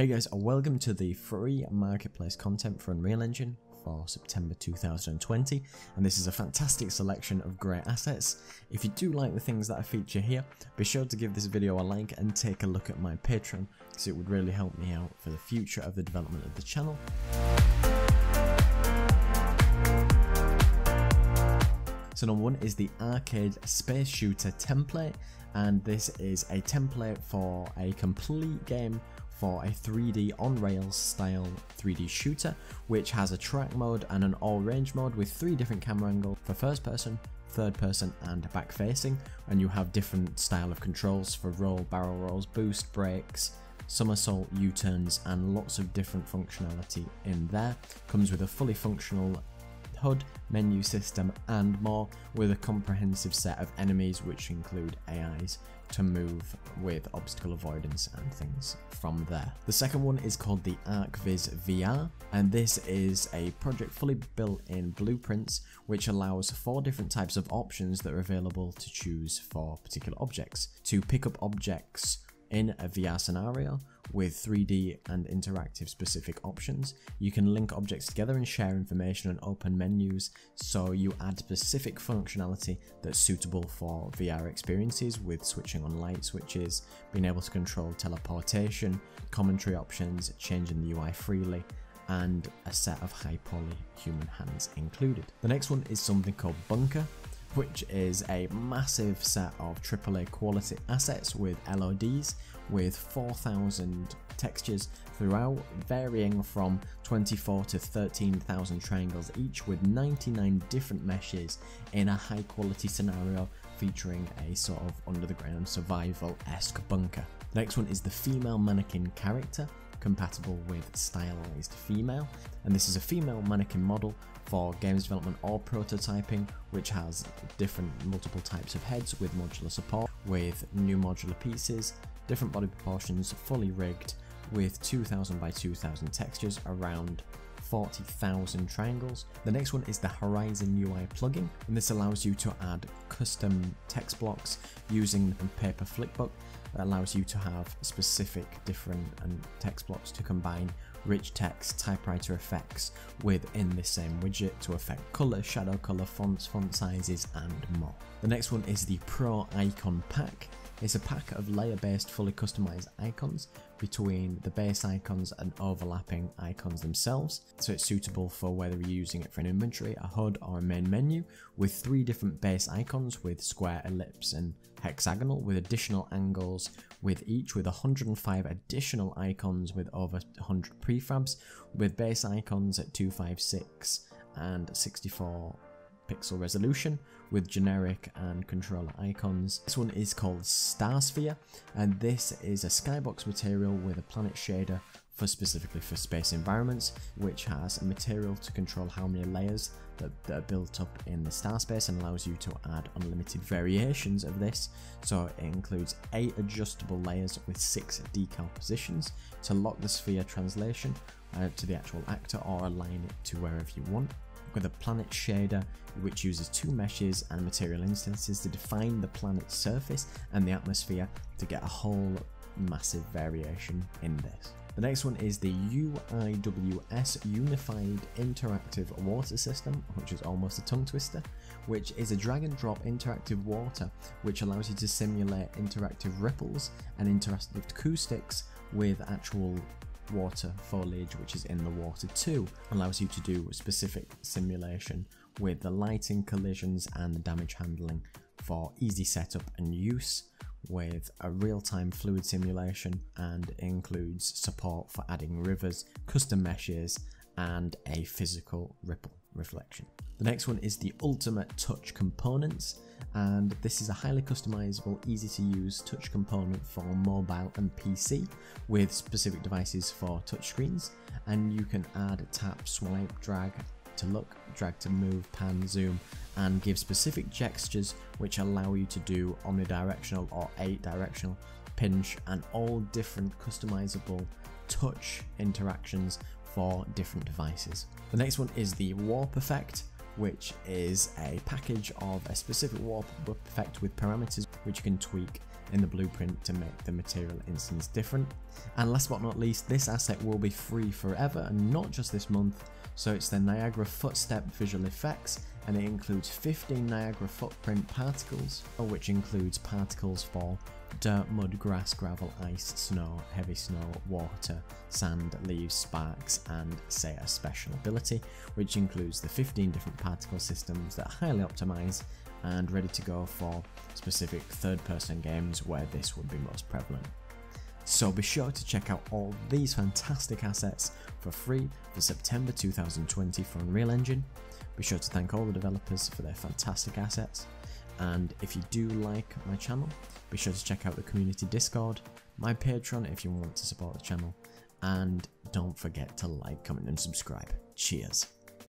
Hey guys, and welcome to the free marketplace content for Unreal Engine for September 2020, and this is a fantastic selection of great assets. If you do like the things that I feature here, be sure to give this video a like and take a look at my Patreon, because it would really help me out for the future of the development of the channel. So number one is the Arcade Space Shooter Template, and this is a template for a complete game for a 3D on rails style 3D shooter, which has a track mode and an all range mode with three different camera angles for first person, third person and back facing, and you have different style of controls for roll, barrel rolls, boost, brakes, somersault, U-turns and lots of different functionality in there. Comes with a fully functional HUD, menu system and more, with a comprehensive set of enemies which include AIs to move with obstacle avoidance and things from there. The second one is called the Archvis VR, and this is a project fully built in blueprints which allows four different types of options that are available to choose for particular objects. To pick up objects in a VR scenario with 3D and interactive specific options, you can link objects together and share information and open menus, so you add specific functionality that's suitable for VR experiences with switching on light switches, being able to control teleportation, commentary options, changing the UI freely, and a set of high poly human hands included. The next one is something called Bunker, which is a massive set of AAA quality assets with LODs with 4,000 textures throughout, varying from 24 to 13,000 triangles each, with 99 different meshes in a high quality scenario featuring a sort of under the ground survival-esque bunker. Next one is the female mannequin character, compatible with stylized female, and this is a female mannequin model for games development or prototyping, which has different multiple types of heads with modular support, with new modular pieces, different body proportions, fully rigged with 2000 by 2000 textures, around 40,000 triangles. The next one is the Horizon UI Plugin, and this allows you to add custom text blocks using the Paper Flickbook. That allows you to have specific different text blocks to combine rich text, typewriter effects within the same widget to affect colour, shadow colour, fonts, font sizes and more. The next one is the Pro Icon Pack. It's a pack of layer-based, fully customized icons between the base icons and overlapping icons themselves, so it's suitable for whether you're using it for an inventory, a HUD or a main menu, with three different base icons with square, ellipse and hexagonal, with additional angles with each, with 105 additional icons with over 100 prefabs, with base icons at 256 and 64 pixel resolution, with generic and controller icons. This one is called Starsphere, and this is a skybox material with a planet shader for specifically for space environments, which has a material to control how many layers that are built up in the star space, and allows you to add unlimited variations of this. So it includes 8 adjustable layers with 6 decal positions to lock the sphere translation to the actual actor or align it to wherever you want, with a planet shader which uses 2 meshes and material instances to define the planet's surface and the atmosphere to get a whole massive variation in this. The next one is the UIWS Unified Interactive Water System, which is almost a tongue twister, which is a drag and drop interactive water which allows you to simulate interactive ripples and interactive acoustics with actual water foliage which is in the water too. Allows you to do specific simulation with the lighting, collisions and the damage handling for easy setup and use, with a real-time fluid simulation, and includes support for adding rivers, custom meshes and a physical ripple reflection. The next one is the Ultimate Touch Components, and this is a highly customizable, easy to use touch component for mobile and PC with specific devices for touchscreens, and you can add tap, swipe, drag to look, drag to move, pan, zoom and give specific gestures which allow you to do omnidirectional or 8-directional pinch and all different customizable touch interactions for different devices. The next one is the Warp Effect, which is a package of a specific warp effect with parameters which you can tweak in the blueprint to make the material instance different. And last but not least, this asset will be free forever, and not just this month. So it's the Niagara Footstep Visual Effects, and it includes 15 Niagara footprint particles, which includes particles for dirt, mud, grass, gravel, ice, snow, heavy snow, water, sand, leaves, sparks, and say a special ability, which includes the 15 different particle systems that are highly optimized and ready to go for specific third-person games where this would be most prevalent. So be sure to check out all these fantastic assets for free for September 2020 for Unreal Engine. Be sure to thank all the developers for their fantastic assets. And if you do like my channel, be sure to check out the community Discord, my Patreon if you want to support the channel, and don't forget to like, comment and subscribe. Cheers!